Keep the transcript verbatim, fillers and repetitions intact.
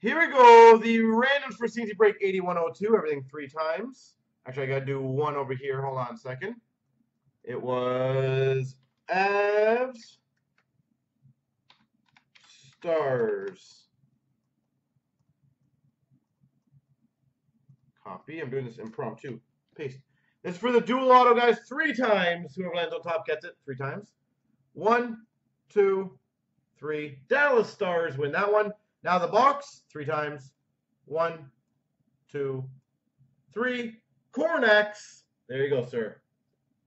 Here we go. The randoms for C N C break eighty-one oh two. Everything three times. Actually, I got to do one over here. Hold on a second. It was Avs, Stars. Copy. I'm doing this impromptu. Paste. It's for the dual auto guys three times. Whoever lands on top gets it three times. One, two, three. Dallas Stars win that one. Now the box three times. One, two, three. Cornax. There you go, sir.